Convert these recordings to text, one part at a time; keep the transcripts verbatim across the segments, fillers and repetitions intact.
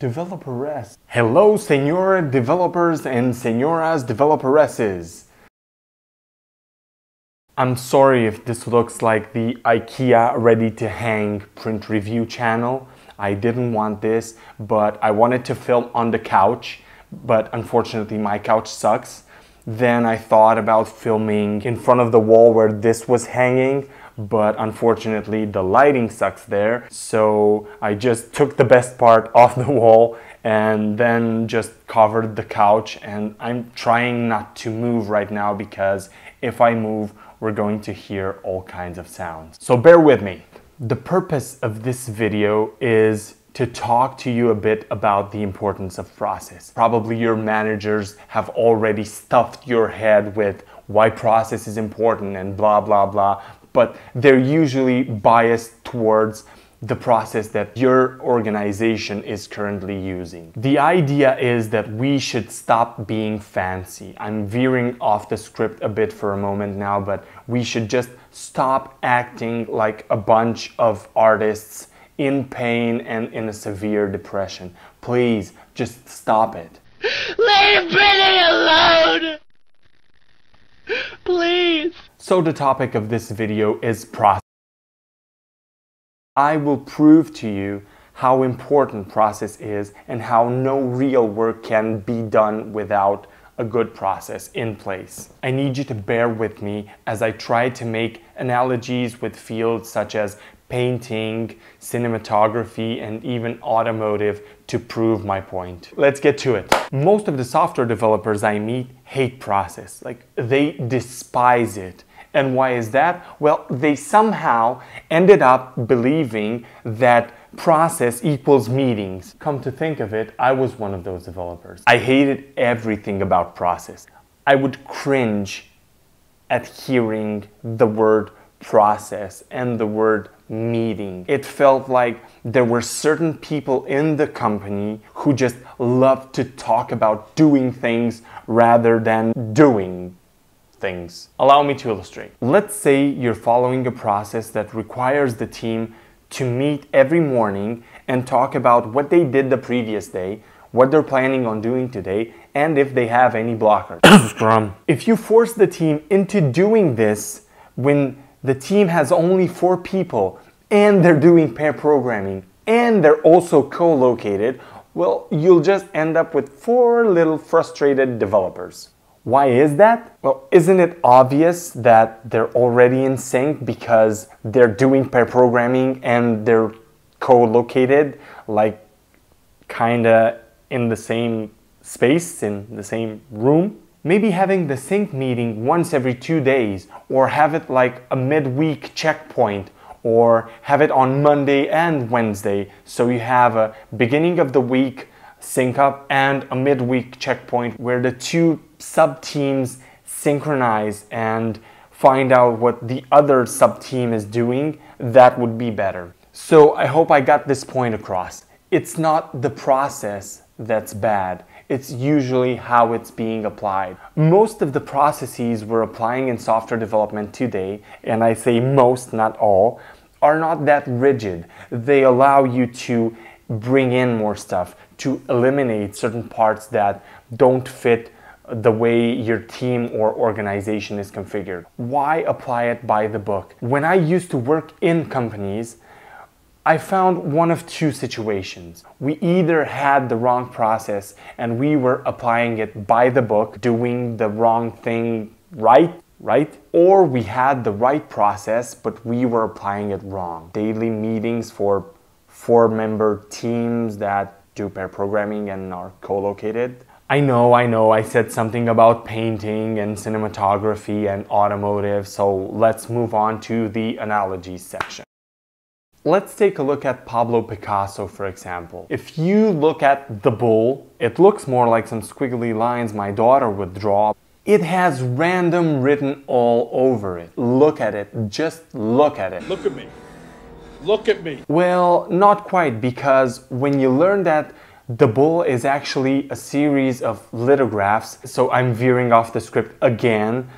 Developeress. Hello, senora developers and senoras developeresses. I'm sorry if this looks like the IKEA ready to hang print review channel. I didn't want this, but I wanted to film on the couch, but unfortunately my couch sucks. Then I thought about filming in front of the wall where this was hanging, but unfortunately the lighting sucks there, so I just took the best part off the wall and then just covered the couch. And I'm trying not to move right now because if I move we're going to hear all kinds of sounds, so bear with me. The purpose of this video is to talk to you a bit about the importance of process. Probably your managers have already stuffed your head with why process is important and blah blah blah, but they're usually biased towards the process that your organization is currently using. The idea is that we should stop being fancy. I'm veering off the script a bit for a moment now, but we should just stop acting like a bunch of artists in pain and in a severe depression. Please, just stop it. Leave Brittany alone! Please! So the topic of this video is process. I will prove to you how important process is and how no real work can be done without a good process in place. I need you to bear with me as I try to make analogies with fields such as painting, cinematography, and even automotive to prove my point. Let's get to it. Most of the software developers I meet hate process. Like, they despise it. And why is that? Well, they somehow ended up believing that process equals meetings. Come to think of it, I was one of those developers. I hated everything about process. I would cringe at hearing the word process and the word meeting. It felt like there were certain people in the company who just loved to talk about doing things rather than doing things. Allow me to illustrate. Let's say you're following a process that requires the team to meet every morning and talk about what they did the previous day, what they're planning on doing today, and if they have any blockers. Scrum. If you force the team into doing this when the team has only four people and they're doing pair programming and they're also co-located, well, you'll just end up with four little frustrated developers. Why is that? Well, isn't it obvious that they're already in sync because they're doing pair programming and they're co-located, like kinda in the same space, in the same room? Maybe having the sync meeting once every two days, or have it like a midweek checkpoint, or have it on Monday and Wednesday, so you have a beginning of the week sync up and a midweek checkpoint where the two sub-teams synchronize and find out what the other sub-team is doing. That would be better. So I hope I got this point across. It's not the process that's bad, it's usually how it's being applied. Most of the processes we're applying in software development today, and I say most, not all, are not that rigid. They allow you to bring in more stuff, to eliminate certain parts that don't fit the way your team or organization is configured. Why apply it by the book? When I used to work in companies, I found one of two situations. We either had the wrong process and we were applying it by the book, doing the wrong thing right, right? Or we had the right process, but we were applying it wrong. Daily meetings for four-member teams that do pair programming and are co-located. I know, I know, I said something about painting and cinematography and automotive, so let's move on to the analogies section. Let's take a look at Pablo Picasso, for example. If you look at the bull, it looks more like some squiggly lines my daughter would draw. It has random written all over it. Look at it, just look at it. Look at me, look at me. Well, not quite, because when you learn that the bull is actually a series of lithographs, so I'm veering off the script again.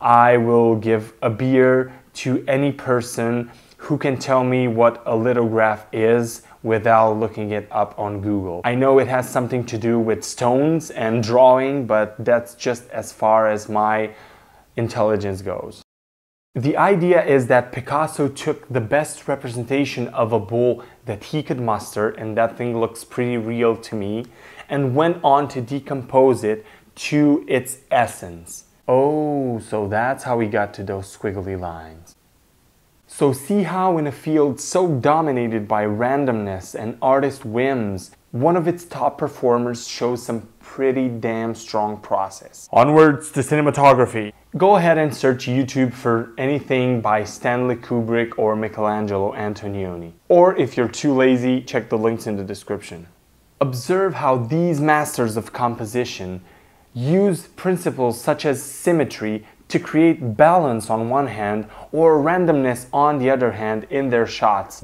I will give a beer to any person who can tell me what a lithograph is without looking it up on Google. I know it has something to do with stones and drawing, but that's just as far as my intelligence goes. The idea is that Picasso took the best representation of a bull that he could muster, and that thing looks pretty real to me, and went on to decompose it to its essence. Oh, so that's how we got to those squiggly lines. So see how in a field so dominated by randomness and artist whims, one of its top performers shows some pretty damn strong process. Onwards to cinematography. Go ahead and search YouTube for anything by Stanley Kubrick or Michelangelo Antonioni. Or if you're too lazy, check the links in the description. Observe how these masters of composition use principles such as symmetry to create balance on one hand or randomness on the other hand in their shots.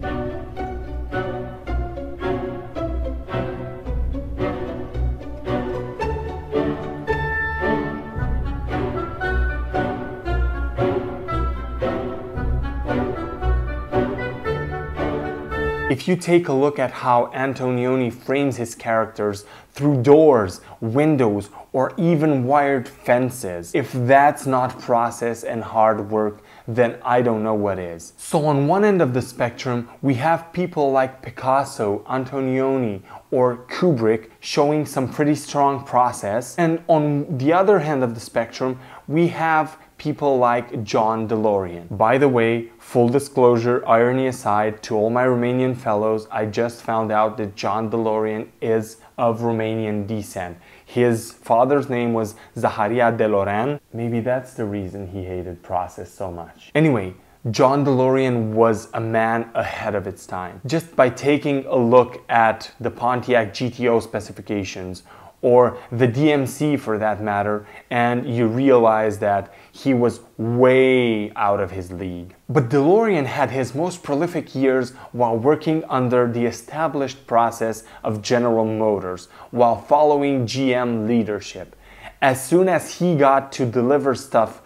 If you take a look at how Antonioni frames his characters through doors, windows, or even wired fences, if that's not process and hard work, then I don't know what is. So on one end of the spectrum, we have people like Picasso, Antonioni, or Kubrick showing some pretty strong process. And on the other end of the spectrum, we have people like John DeLorean. By the way, full disclosure, irony aside, to all my Romanian fellows, I just found out that John DeLorean is of Romanian descent. His father's name was Zaharia DeLorean. Maybe that's the reason he hated process so much. Anyway, John DeLorean was a man ahead of its time. Just by taking a look at the Pontiac G T O specifications, or the D M C for that matter, and you realize that he was way out of his league. But DeLorean had his most prolific years while working under the established process of General Motors, while following G M leadership. As soon as he got to deliver stuff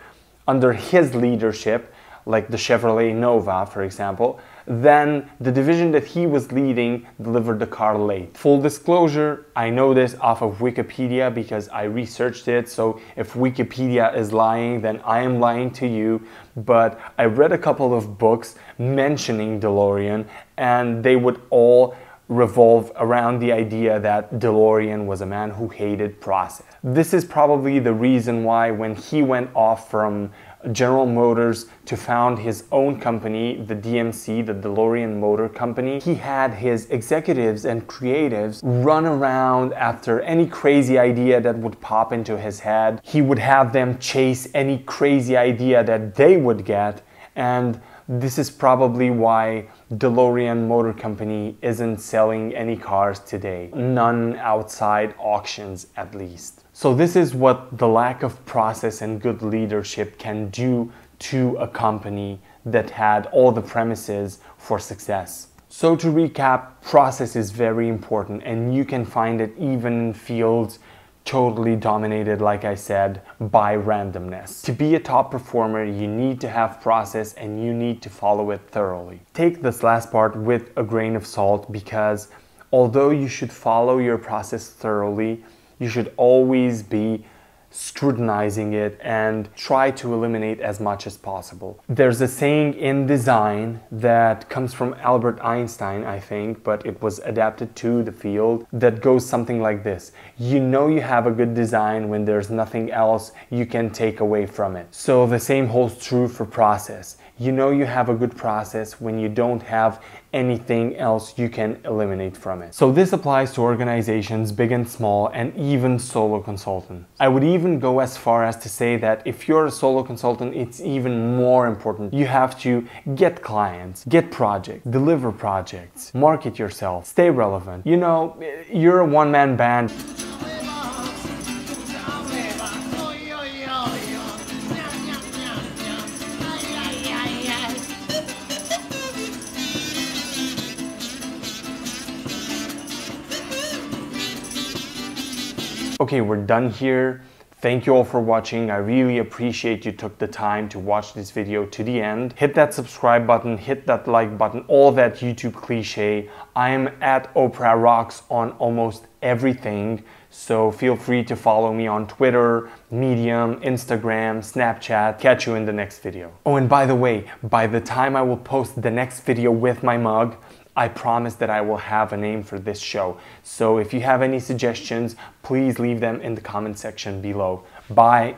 under his leadership, like the Chevrolet Nova, for example, then the division that he was leading delivered the car late. Full disclosure, I know this off of Wikipedia because I researched it, so if Wikipedia is lying, then I am lying to you, but I read a couple of books mentioning DeLorean, and they would all revolve around the idea that DeLorean was a man who hated process. This is probably the reason why when he went off from General Motors to found his own company, the D M C, the DeLorean Motor Company, he had his executives and creatives run around after any crazy idea that would pop into his head. He would have them chase any crazy idea that they would get, and this is probably why DeLorean Motor Company isn't selling any cars today. None outside auctions, at least. So this is what the lack of process and good leadership can do to a company that had all the premises for success. So to recap, process is very important, and you can find it even in fields totally dominated, like I said, by randomness. To be a top performer, you need to have process and you need to follow it thoroughly. Take this last part with a grain of salt, because although you should follow your process thoroughly, you should always be scrutinizing it and try to eliminate as much as possible. There's a saying in design that comes from Albert Einstein, I think, but it was adapted to the field, that goes something like this: you know you have a good design when there's nothing else you can take away from it. So the same holds true for process. You know you have a good process when you don't have anything else you can eliminate from it. So this applies to organizations big and small, and even solo consultants. I would even go as far as to say that if you're a solo consultant, it's even more important. You have to get clients, get projects, deliver projects, market yourself, stay relevant. You know, you're a one-man band. Okay, we're done here. Thank you all for watching. I really appreciate you took the time to watch this video to the end. Hit that subscribe button, hit that like button, all that YouTube cliche. I am at Oprah Rocks on almost everything, so feel free to follow me on Twitter, Medium, Instagram, Snapchat. Catch you in the next video. Oh, and by the way, by the time I will post the next video with my mug, I promise that I will have a name for this show. So if you have any suggestions, please leave them in the comment section below. Bye.